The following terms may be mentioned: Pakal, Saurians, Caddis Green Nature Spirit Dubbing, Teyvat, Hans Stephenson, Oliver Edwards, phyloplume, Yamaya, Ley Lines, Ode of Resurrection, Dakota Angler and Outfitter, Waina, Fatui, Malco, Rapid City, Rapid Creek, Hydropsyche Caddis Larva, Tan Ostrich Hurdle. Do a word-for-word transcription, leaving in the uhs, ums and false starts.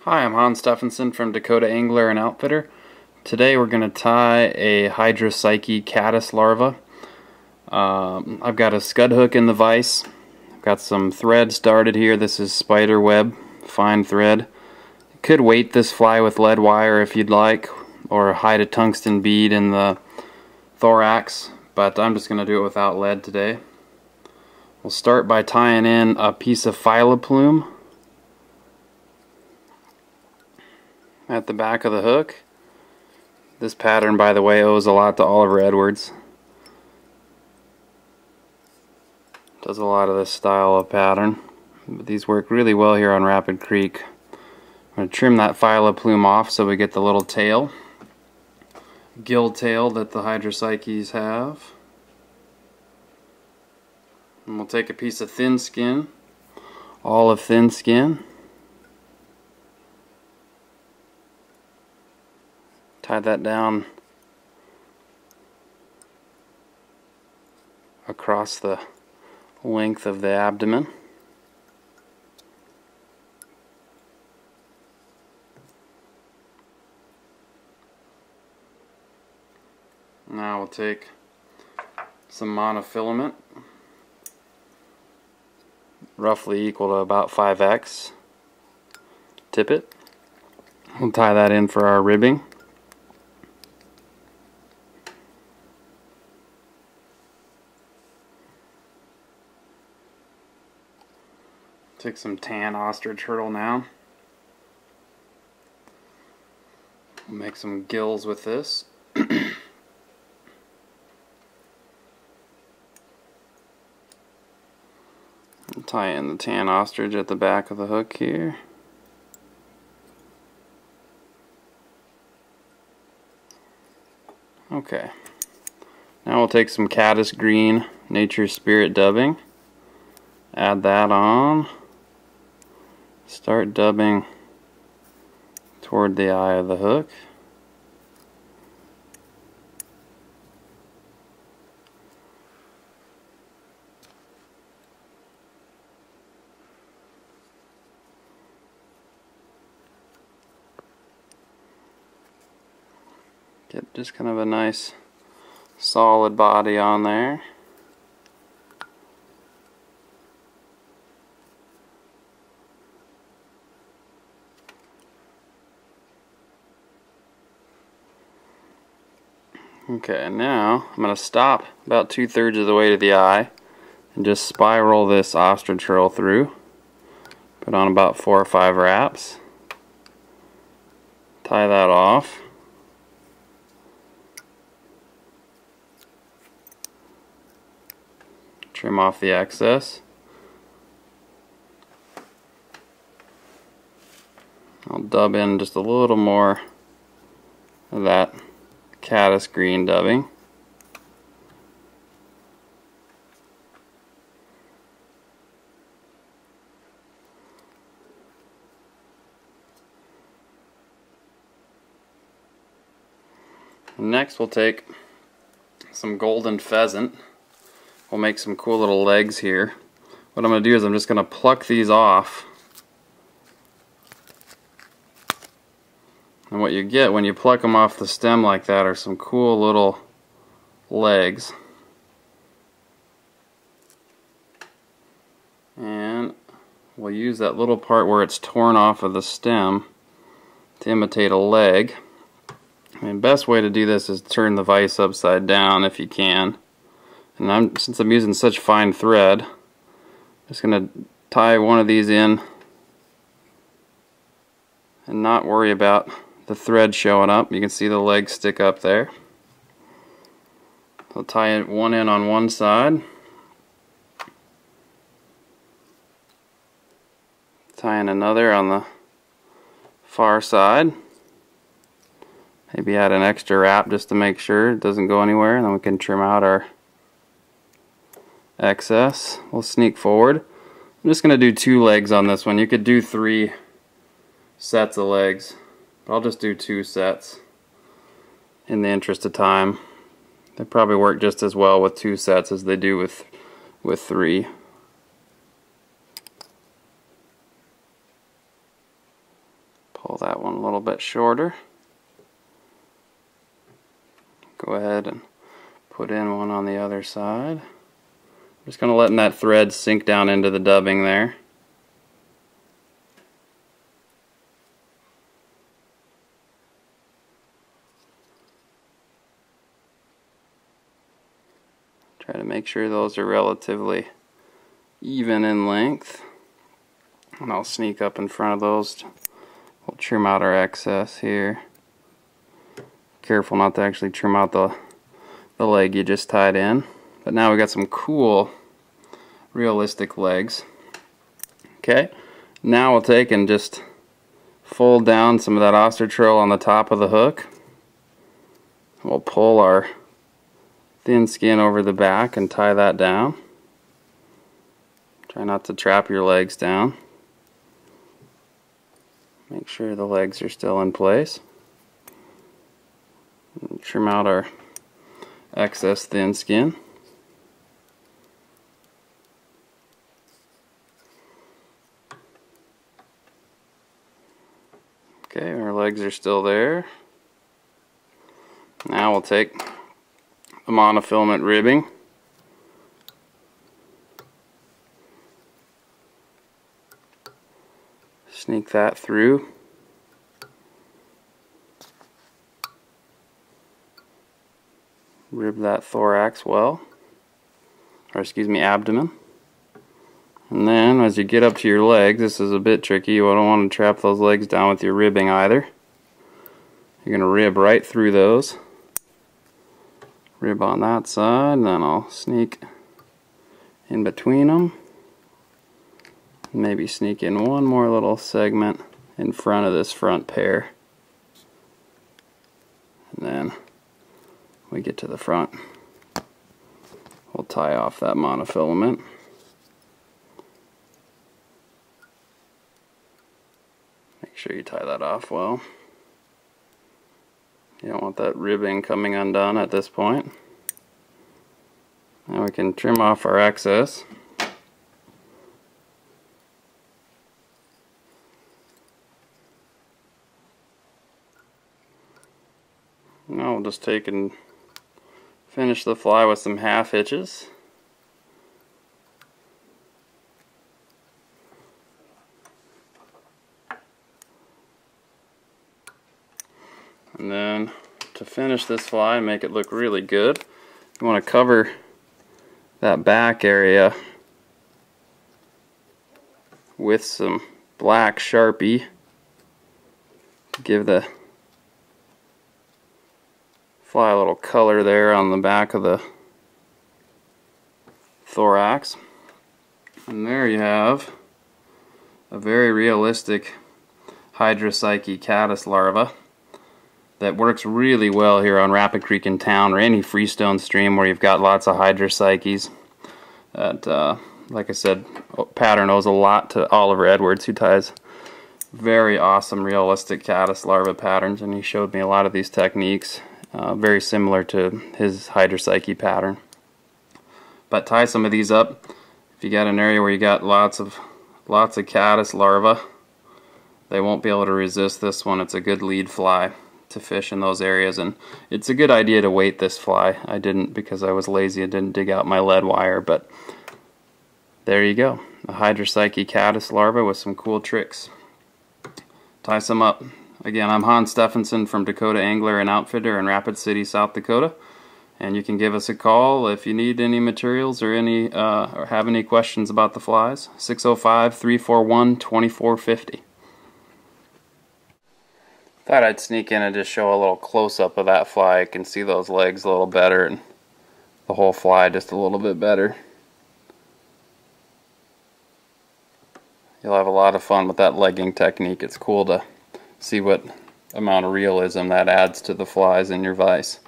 Hi, I'm Hans Stephenson from Dakota Angler and Outfitter. Today we're going to tie a Hydropsyche caddis larva. Um, I've got a scud hook in the vise. I've got some thread started here. This is spider web, fine thread. You could weight this fly with lead wire if you'd like, or hide a tungsten bead in the thorax, but I'm just going to do it without lead today. We'll start by tying in a piece of phyloplume at the back of the hook. This pattern, by the way, owes a lot to Oliver Edwards. Does a lot of this style of pattern, but these work really well here on Rapid Creek. I'm going to trim that phyloplume off so we get the little tail, gill tail, that the Hydropsyches have. And we'll take a piece of thin skin, all of thin skin. Tie that down across the length of the abdomen. Now we'll take some monofilament, roughly equal to about five X. Tip it. We'll tie that in for our ribbing. Take some tan ostrich hurdle now. We'll make some gills with this. Tie in the tan ostrich at the back of the hook here. Okay. Now we'll take some Caddis Green Nature Spirit Dubbing. Add that on. Start dubbing toward the eye of the hook. Get just kind of a nice solid body on there. Okay, now I'm going to stop about two-thirds of the way to the eye and just spiral this ostrich hurl through. Put on about four or five wraps. Tie that off. Trim off the excess. I'll dub in just a little more of that Caddis Green Dubbing. Next we'll take some golden pheasant. We'll make some cool little legs here. What I'm going to do is I'm just going to pluck these off. And what you get when you pluck them off the stem like that are some cool little legs. And we'll use that little part where it's torn off of the stem to imitate a leg. And the best way to do this is turn the vise upside down if you can. And I'm, since I'm using such fine thread, I'm just going to tie one of these in and not worry about the thread showing up. You can see the legs stick up there. I'll tie one in on one side. Tie in another on the far side. Maybe add an extra wrap just to make sure it doesn't go anywhere. And then we can trim out our excess. We'll sneak forward. I'm just going to do two legs on this one. You could do three sets of legs, but I'll just do two sets in the interest of time. They probably work just as well with two sets as they do with with three. pull that one a little bit shorter. Go ahead and put in one on the other side. I'm just kind of letting that thread sink down into the dubbing there. Try to make sure those are relatively even in length. And I'll sneak up in front of those. We'll trim out our excess here. Careful not to actually trim out the, the leg you just tied in. But now we got some cool, realistic legs. Okay, now we'll take and just fold down some of that ostrich roll on the top of the hook. We'll pull our thin skin over the back and tie that down. Try not to trap your legs down. Make sure the legs are still in place. And trim out our excess thin skin. Okay, our legs are still there. Now we'll take the monofilament ribbing. Sneak that through. Rib that thorax well, or excuse me, abdomen. And then as you get up to your legs, this is a bit tricky. You don't want to trap those legs down with your ribbing either. You're going to rib right through those. Rib on that side, and then I'll sneak in between them. Maybe sneak in one more little segment in front of this front pair. And then we get to the front. We'll tie off that monofilament. Make sure you tie that off well. You don't want that ribbing coming undone at this point. Now we can trim off our excess. Now we'll just take and finish the fly with some half hitches. And then to finish this fly and make it look really good, you want to cover that back area with some black Sharpie to give the fly a little color there on the back of the thorax. And there you have a very realistic Hydropsyche caddis larva that works really well here on Rapid Creek in town, or any freestone stream where you've got lots of hydropsyches. That, uh, like I said, pattern owes a lot to Oliver Edwards, who ties very awesome realistic caddis larva patterns, and he showed me a lot of these techniques. Uh, very similar to his Hydropsyche pattern. But tie some of these up. If you got an area where you got lots of lots of caddis larvae, they won't be able to resist this one. It's a good lead fly to fish in those areas, and it's a good idea to weight this fly. I didn't because I was lazy and didn't dig out my lead wire, but there you go. A Hydropsyche caddis larva with some cool tricks. Tie some up. Again, I'm Hans Stephenson from Dakota Angler and Outfitter in Rapid City, South Dakota, and you can give us a call if you need any materials or any uh, or have any questions about the flies. six oh five, three four one, two four five oh. Thought I'd sneak in and just show a little close-up of that fly. You can see those legs a little better and the whole fly just a little bit better. You'll have a lot of fun with that legging technique. It's cool to see what amount of realism that adds to the flies in your vise.